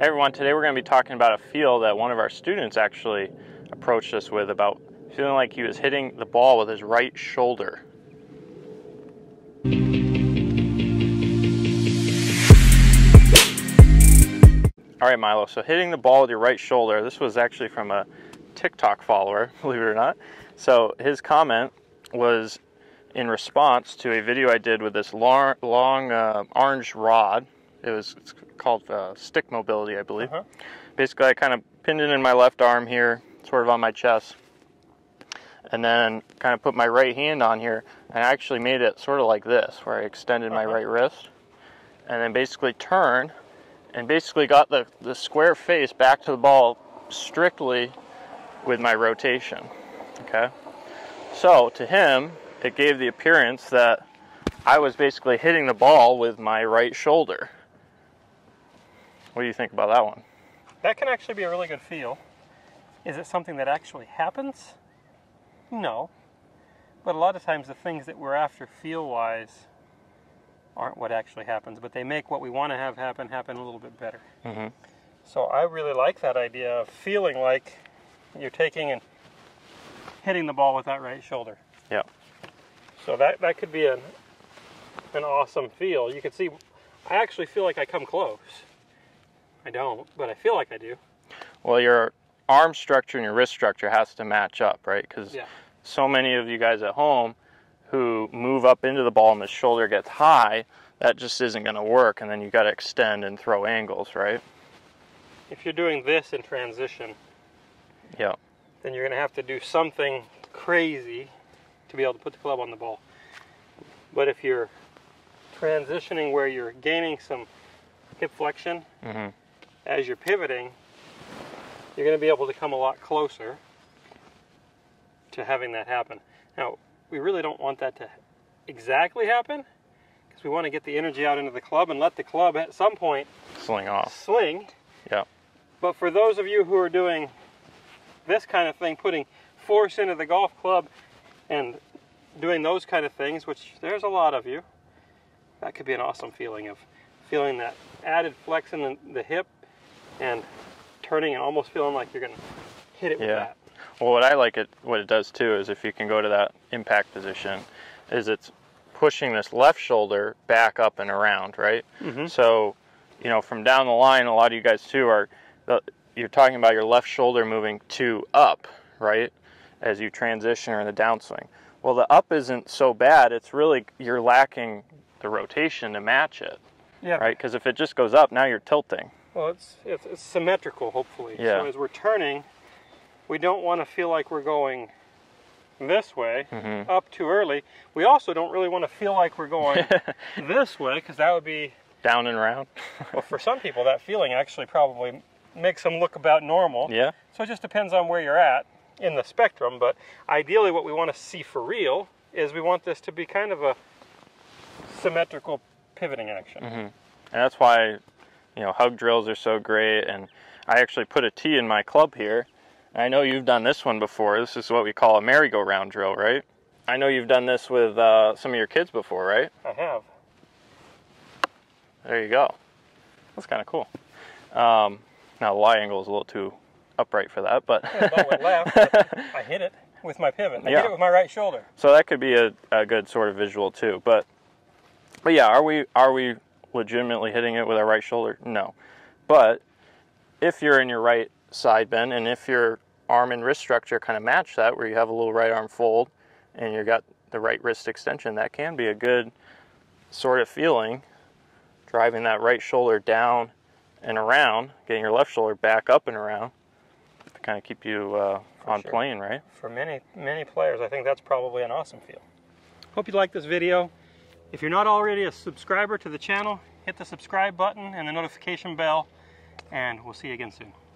Hey everyone, today we're going to be talking about a feel that one of our students actually approached us with about feeling like he was hitting the ball with his right shoulder. All right, Milo, so hitting the ball with your right shoulder, this was actually from a TikTok follower, believe it or not. So his comment was in response to a video I did with this long orange rod. It's called stick mobility, I believe. Basically, I kind of pinned it in my left arm here, sort of on my chest, and then kind of put my right hand on here, and I actually made it sort of like this, where I extended my right wrist, and then basically turned, and basically got the square face back to the ball strictly with my rotation, okay? So, to him, it gave the appearance that I was basically hitting the ball with my right shoulder. What do you think about that one? That can actually be a really good feel. Is it something that actually happens? No. But a lot of times the things that we're after feel-wise aren't what actually happens, but they make what we want to have happen a little bit better. So I really like that idea of feeling like you're taking and hitting the ball with that right shoulder. Yeah. So that could be an awesome feel. You can see, I actually feel like I come close. I don't, but I feel like I do. Well, your arm structure and your wrist structure has to match up, right? Because so many of you guys at home who move up into the ball and the shoulder gets high, that just isn't going to work, and then you got to extend and throw angles, right? If you're doing this in transition, then you're going to have to do something crazy to be able to put the club on the ball. But if you're transitioning where you're gaining some hip flexion, as you're pivoting, you're going to be able to come a lot closer to having that happen. Now, we really don't want that to exactly happen, because we want to get the energy out into the club and let the club at some point sling off. But for those of you who are doing this kind of thing, putting force into the golf club and doing those kind of things, which there's a lot of you, that could be an awesome feeling of feeling that added flex in the hip and turning and almost feeling like you're going to hit it with that. Well, what I like what it does too is if you can go to that impact position, is it's pushing this left shoulder back up and around, right? So, you know, from down the line, a lot of you guys too are, you're talking about your left shoulder moving to up, right? As you transition or in the downswing. Well, the up isn't so bad. It's really, you're lacking the rotation to match it, right? Because if it just goes up, now you're tilting. Well, it's symmetrical, hopefully. So as we're turning, we don't want to feel like we're going this way, up too early. We also don't really want to feel like we're going this way, because that would be... down and round. Well, for some people, that feeling actually probably makes them look about normal. So it just depends on where you're at in the spectrum, but ideally what we want to see for real is we want this to be kind of a symmetrical pivoting action. And that's why... you know, hug drills are so great, and I actually put a tee in my club here. And I know you've done this one before. This is what we call a merry-go-round drill, right? I know you've done this with some of your kids before, right? I have. There you go. That's kind of cool. Now, the lie angle is a little too upright for that, but... yeah, the ball went left, but I hit it with my pivot. I hit it with my right shoulder. So that could be a good sort of visual, too. But yeah, are we legitimately hitting it with our right shoulder? No. But if you're in your right side bend, and if your arm and wrist structure kind of match that, where you have a little right arm fold and you've got the right wrist extension, that can be a good sort of feeling, driving that right shoulder down and around, getting your left shoulder back up and around to kind of keep you on plane, right? For many, many players, I think that's probably an awesome feel. Hope you liked this video. If you're not already a subscriber to the channel, hit the subscribe button and the notification bell, and we'll see you again soon.